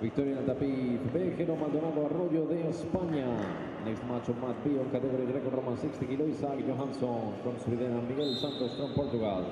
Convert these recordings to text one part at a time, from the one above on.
Victoria en el tapiz de Pedro Maldonado Arroyo de España. Next match of Matt B on category Greco-Roman 60 kilo, Isaac Johansson from Sweden and Miguel Santos from Portugal.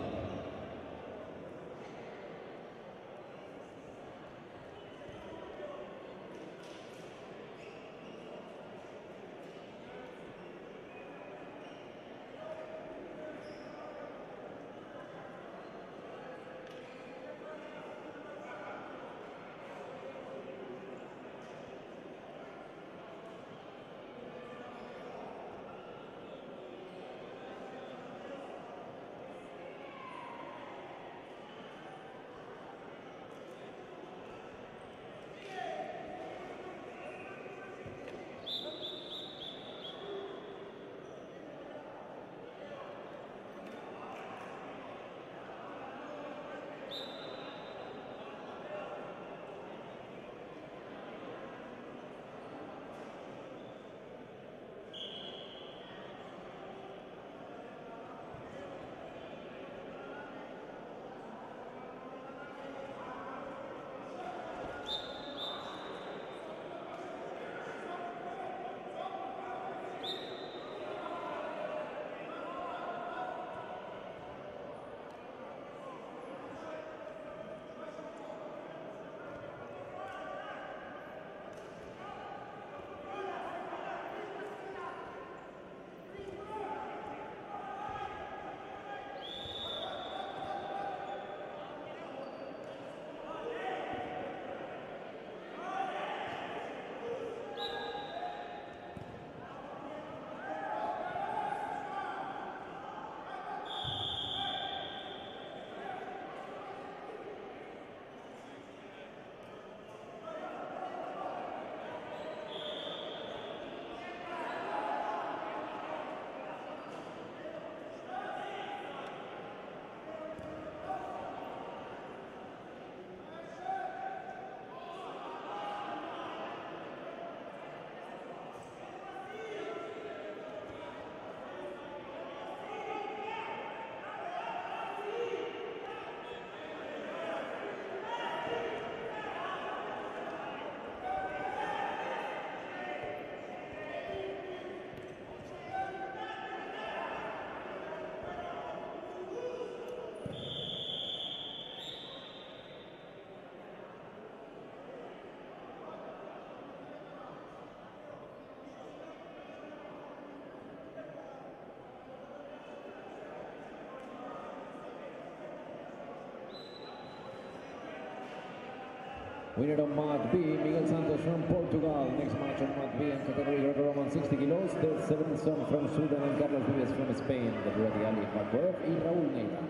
Winner of Mat B, Miguel Santos from Portugal. Next match on Mat B and category Greco-Roman 60 kilos, the seventh son from Sweden and Carlos Díaz from Spain. The Pedro Maldonado Arroyo y Raúl Ney.